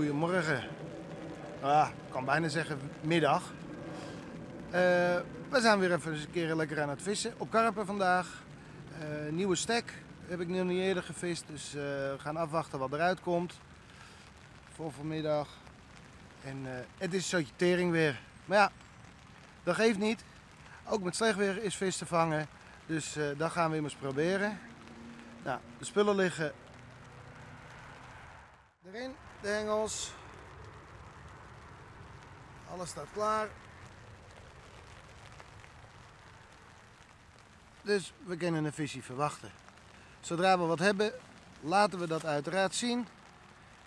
Goedemorgen. Ik kan bijna zeggen middag. We zijn weer even eens een keer lekker aan het vissen. Op karpen vandaag. Nieuwe stek. Heb ik nog niet eerder gevist. Dus we gaan afwachten wat eruit komt. Voor vanmiddag. En het is zo'n tering weer. Maar ja, dat geeft niet. Ook met slecht weer is vis te vangen. Dus dat gaan we immers proberen. Nou, de spullen liggen erin, de hengels. Alles staat klaar. Dus we kunnen een visje verwachten. Zodra we wat hebben, laten we dat uiteraard zien.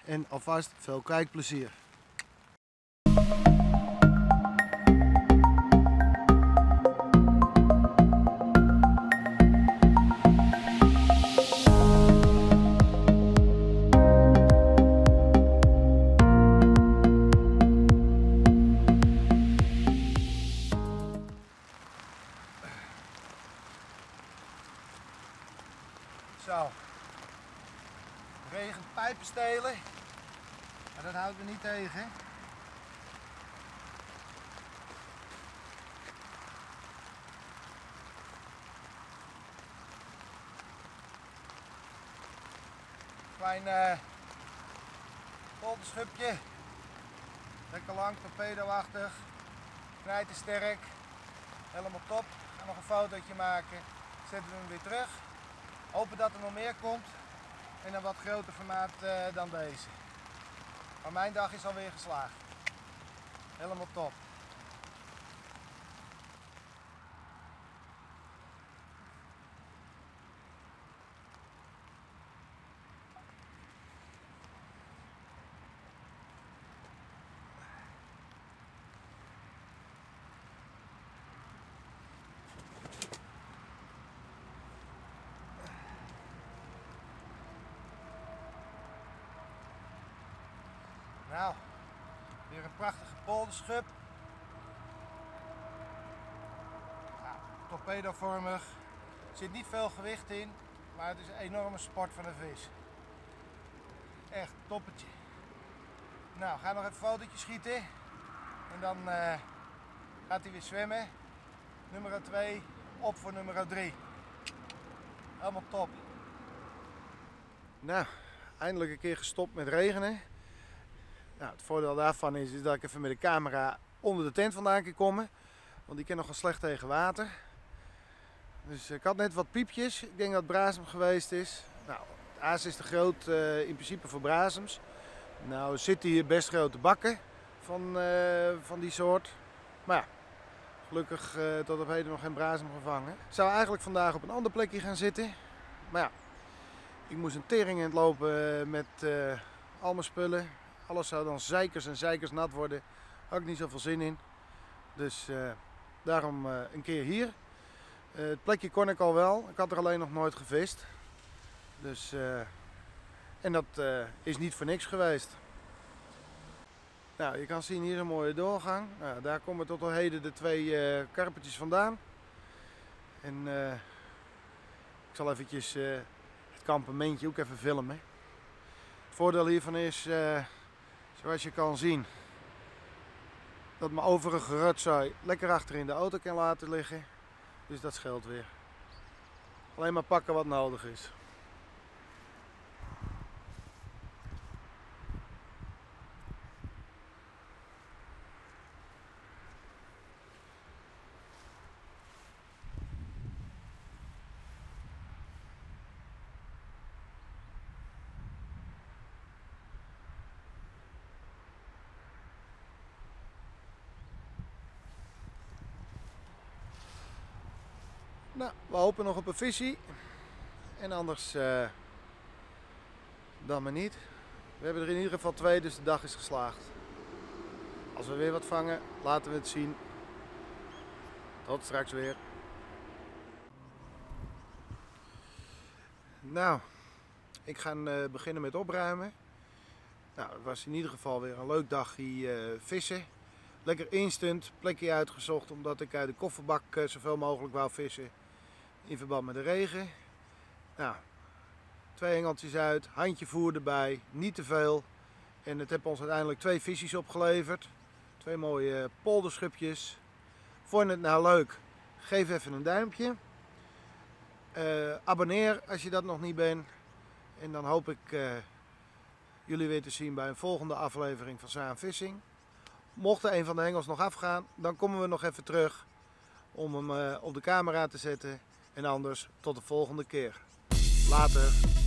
En alvast veel kijkplezier. Zo, regen pijpen stelen, maar dat houdt me niet tegen. Klein polderschupje, lekker lang, torpedoachtig, knijten sterk, helemaal top. Ik ga nog een fotootje maken, zetten we hem weer terug. Hopen dat er nog meer komt en een wat groter formaat dan deze. Maar mijn dag is alweer geslaagd. Helemaal top. Nou, weer een prachtige polderschub. Nou, torpedovormig. Er zit niet veel gewicht in, maar het is een enorme sport van een vis. Echt toppetje. Nou, ga nog even een fotootje schieten. En dan gaat hij weer zwemmen. Nummer 2 op voor nummer 3. Helemaal top. Nou, eindelijk een keer gestopt met regenen. Nou, het voordeel daarvan is dat ik even met de camera onder de tent vandaan kan komen. Want die kan nogal slecht tegen water. Dus ik had net wat piepjes. Ik denk dat braasem geweest is. Nou, de aas is te groot in principe voor brasems. Nou zitten hier best grote bakken van die soort. Maar ja, gelukkig tot op heden nog geen braasem gevangen. Ik zou eigenlijk vandaag op een ander plekje gaan zitten. Maar ja, ik moest een tering in het lopen met al mijn spullen. Alles zou dan zeikers en zeikers nat worden. Had ik niet zoveel zin in. Dus daarom een keer hier. Het plekje kon ik al wel. Ik had er alleen nog nooit gevist. Dus, en dat is niet voor niks geweest. Nou, je kan zien hier een mooie doorgang. Nou, daar komen tot op heden de 2 karpertjes vandaan. En ik zal eventjes het kampementje ook even filmen. Het voordeel hiervan is... Zoals je kan zien, dat mijn overige rotzooi lekker achter in de auto kan laten liggen. Dus dat scheelt weer. Alleen maar pakken wat nodig is. Nou, we hopen nog op een visie en anders dan maar niet. We hebben er in ieder geval 2, dus de dag is geslaagd. Als we weer wat vangen, laten we het zien. Tot straks weer. Nou, ik ga beginnen met opruimen. Nou, het was in ieder geval weer een leuk dagje vissen. Lekker instant plekje uitgezocht omdat ik uit de kofferbak zoveel mogelijk wou vissen. In verband met de regen. Nou, 2 hengeltjes uit, handje voer erbij, niet te veel. En het heeft ons uiteindelijk 2 visjes opgeleverd. 2 mooie polderschubjes. Vond je het nou leuk? Geef even een duimpje. Abonneer als je dat nog niet bent. En dan hoop ik jullie weer te zien bij een volgende aflevering van Saen Fishing. Mocht er een van de hengels nog afgaan, dan komen we nog even terug om hem op de camera te zetten. En anders tot de volgende keer. Later!